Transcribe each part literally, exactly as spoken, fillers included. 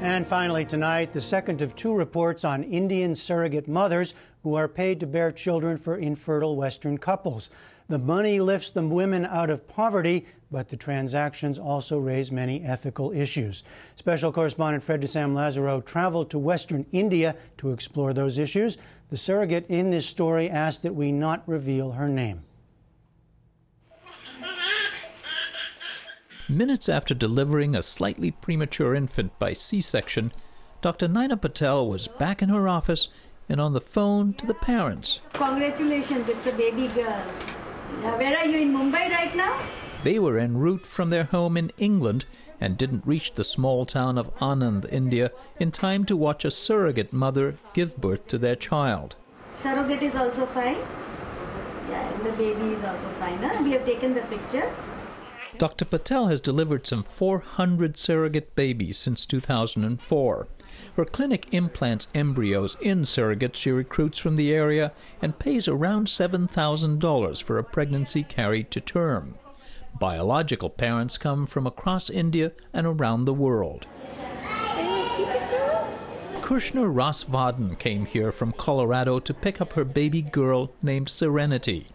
And finally tonight, the second of two reports on Indian surrogate mothers who are paid to bear children for infertile Western couples. The money lifts the women out of poverty, but the transactions also raise many ethical issues. Special correspondent Fred de Sam Lazaro traveled to Western India to explore those issues. The surrogate in this story asked that we not reveal her name. Minutes after delivering a slightly premature infant by C-section, Doctor Naina Patel was back in her office and on the phone to the parents. Congratulations, it's a baby girl. Where are you, in Mumbai right now? They were en route from their home in England and didn't reach the small town of Anand, India, in time to watch a surrogate mother give birth to their child. Surrogate is also fine. Yeah, and the baby is also fine. Huh? We have taken the picture. Doctor Patel has delivered some four hundred surrogate babies since two thousand four. Her clinic implants embryos in surrogates she recruits from the area and pays around seven thousand dollars for a pregnancy carried to term. Biological parents come from across India and around the world. Kushner Rasvaden came here from Colorado to pick up her baby girl named Serenity.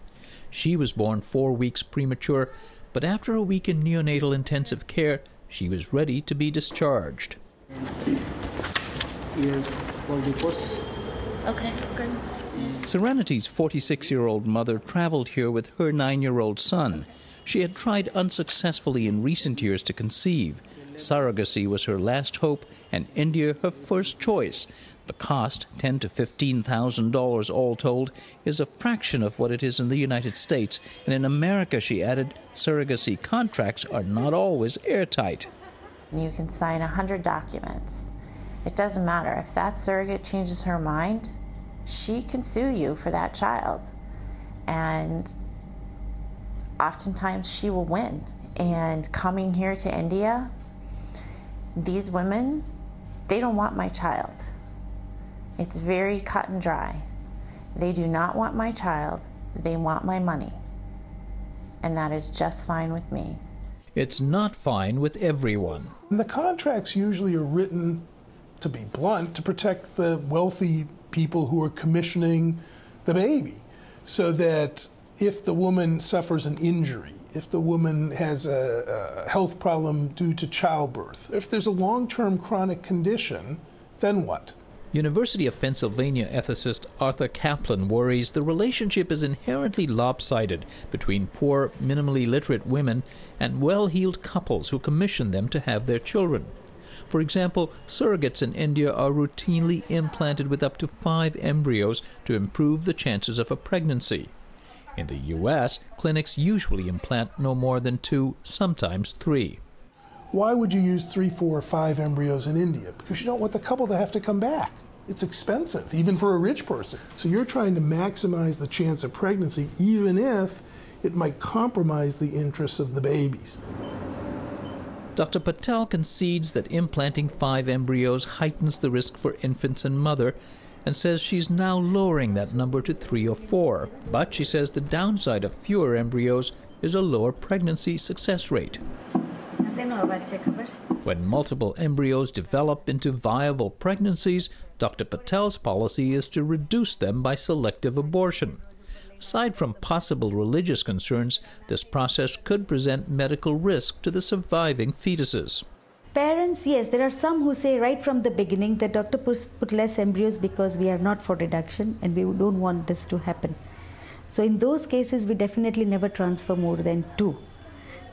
She was born four weeks premature, but after a week in neonatal intensive care, she was ready to be discharged. Okay, good. Serenity's forty-six-year-old mother traveled here with her nine-year-old son. She had tried unsuccessfully in recent years to conceive. Surrogacy was her last hope, and India her first choice. The cost, ten thousand to fifteen thousand dollars all told, is a fraction of what it is in the United States. And in America, she added, surrogacy contracts are not always airtight. You can sign one hundred documents. It doesn't matter. If that surrogate changes her mind, she can sue you for that child. And oftentimes, she will win. And coming here to India, these women, they don't want my child. It's very cut and dry. They do not want my child. They want my money. And that is just fine with me. It's not fine with everyone. The contracts usually are written, to be blunt, to protect the wealthy people who are commissioning the baby, so that if the woman suffers an injury, if the woman has a, a health problem due to childbirth, if there's a long-term chronic condition, then what? University of Pennsylvania ethicist Arthur Kaplan worries the relationship is inherently lopsided between poor, minimally literate women and well-heeled couples who commission them to have their children. For example, surrogates in India are routinely implanted with up to five embryos to improve the chances of a pregnancy. In the U S, clinics usually implant no more than two, sometimes three. Why would you use three, four, or five embryos in India? Because you don't want the couple to have to come back. It's expensive, even for a rich person. So you're trying to maximize the chance of pregnancy, even if it might compromise the interests of the babies. Doctor Patel concedes that implanting five embryos heightens the risk for infants and mother, and says she's now lowering that number to three or four. But she says the downside of fewer embryos is a lower pregnancy success rate. When multiple embryos develop into viable pregnancies, Doctor Patel's policy is to reduce them by selective abortion. Aside from possible religious concerns, this process could present medical risk to the surviving fetuses. Parents, yes, there are some who say right from the beginning that doctor put less embryos because we are not for reduction and we don't want this to happen. So in those cases, we definitely never transfer more than two.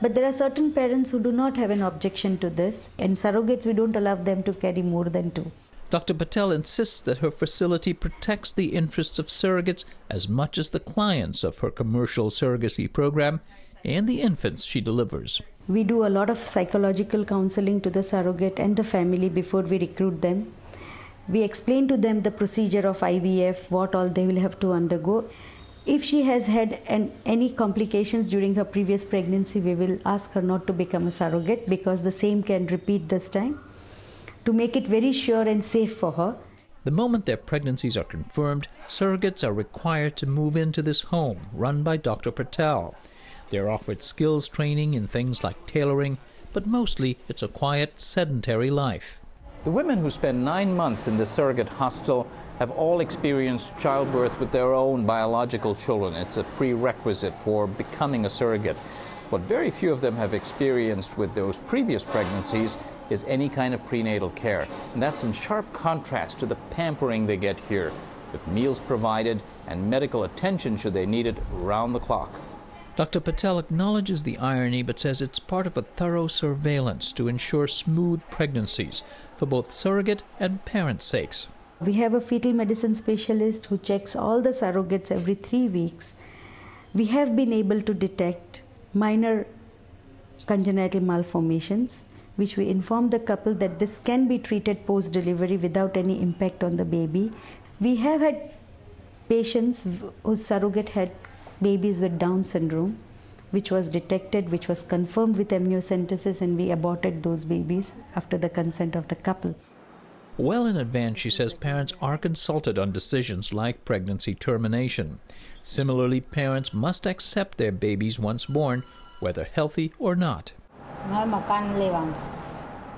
But there are certain parents who do not have an objection to this, and surrogates, we don't allow them to carry more than two. Doctor Patel insists that her facility protects the interests of surrogates as much as the clients of her commercial surrogacy program and the infants she delivers. We do a lot of psychological counseling to the surrogate and the family before we recruit them. We explain to them the procedure of I V F, what all they will have to undergo. If she has had an, any complications during her previous pregnancy, we will ask her not to become a surrogate because the same can repeat this time, to make it very sure and safe for her. The moment their pregnancies are confirmed, surrogates are required to move into this home run by Doctor Patel. They're offered skills training in things like tailoring, but mostly it's a quiet, sedentary life. The women who spend nine months in the surrogate hospital have all experienced childbirth with their own biological children. It's a prerequisite for becoming a surrogate. What very few of them have experienced with those previous pregnancies is any kind of prenatal care. And that's in sharp contrast to the pampering they get here, with meals provided and medical attention should they need it round the clock. Doctor Patel acknowledges the irony but says it's part of a thorough surveillance to ensure smooth pregnancies for both surrogate and parents' sakes. We have a fetal medicine specialist who checks all the surrogates every three weeks. We have been able to detect minor congenital malformations, which we inform the couple that this can be treated post-delivery without any impact on the baby. We have had patients whose surrogate had babies with Down syndrome, which was detected, which was confirmed with amniocentesis, and we aborted those babies after the consent of the couple. Well in advance, she says parents are consulted on decisions like pregnancy termination. Similarly, parents must accept their babies once born, whether healthy or not.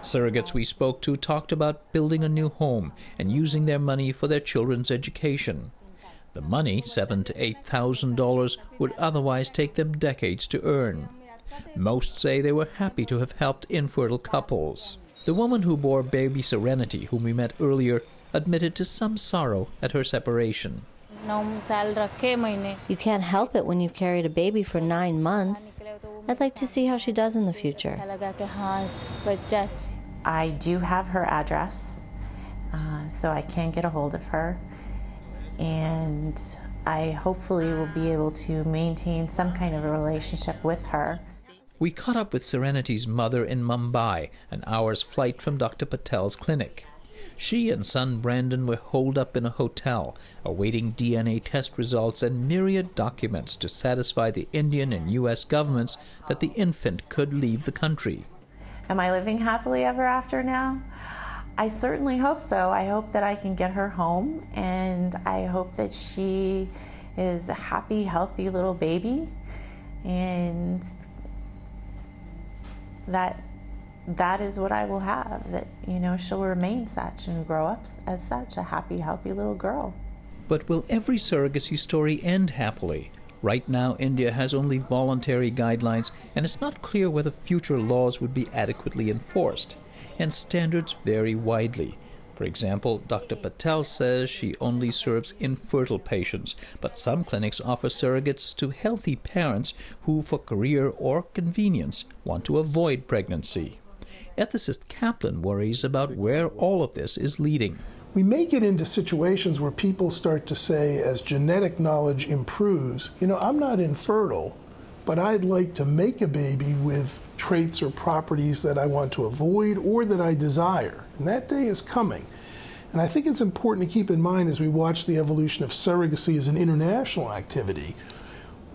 Surrogates we spoke to talked about building a new home and using their money for their children's education. The money, seven to eight thousand dollars, would otherwise take them decades to earn. Most say they were happy to have helped infertile couples. The woman who bore baby Serenity, whom we met earlier, admitted to some sorrow at her separation. You can't help it when you've carried a baby for nine months. I'd like to see how she does in the future. I do have her address, uh, so I can get a hold of her. And I hopefully will be able to maintain some kind of a relationship with her. We caught up with Serenity's mother in Mumbai, an hour's flight from Doctor Patel's clinic. She and son Brandon were holed up in a hotel, awaiting D N A test results and myriad documents to satisfy the Indian and U S governments that the infant could leave the country. Am I living happily ever after now? I certainly hope so. I hope that I can get her home, and I hope that she is a happy, healthy little baby, and that that is what I will have, that, you know, she'll remain such and grow up as such, a happy, healthy little girl. But will every surrogacy story end happily? Right now, India has only voluntary guidelines, and it's not clear whether future laws would be adequately enforced. And standards vary widely. For example, Doctor Patel says she only serves infertile patients, but some clinics offer surrogates to healthy parents who, for career or convenience, want to avoid pregnancy. Ethicist Kaplan worries about where all of this is leading. We may get into situations where people start to say, as genetic knowledge improves, you know, I'm not infertile, but I'd like to make a baby with traits or properties that I want to avoid or that I desire. And that day is coming. And I think it's important to keep in mind as we watch the evolution of surrogacy as an international activity,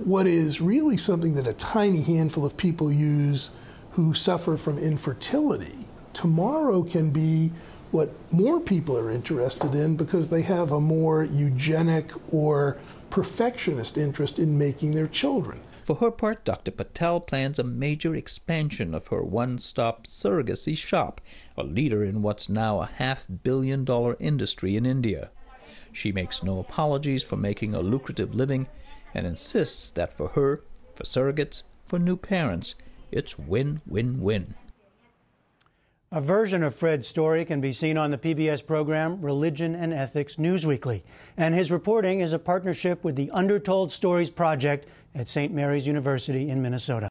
what is really something that a tiny handful of people use who suffer from infertility, tomorrow can be what more people are interested in because they have a more eugenic or perfectionist interest in making their children. For her part, Doctor Patel plans a major expansion of her one-stop surrogacy shop, a leader in what's now a half billion dollar industry in India. She makes no apologies for making a lucrative living and insists that for her, for surrogates, for new parents, it's win-win-win. A version of Fred's story can be seen on the P B S program Religion and Ethics Newsweekly, and his reporting is a partnership with the Undertold Stories Project at Saint Mary's University in Minnesota.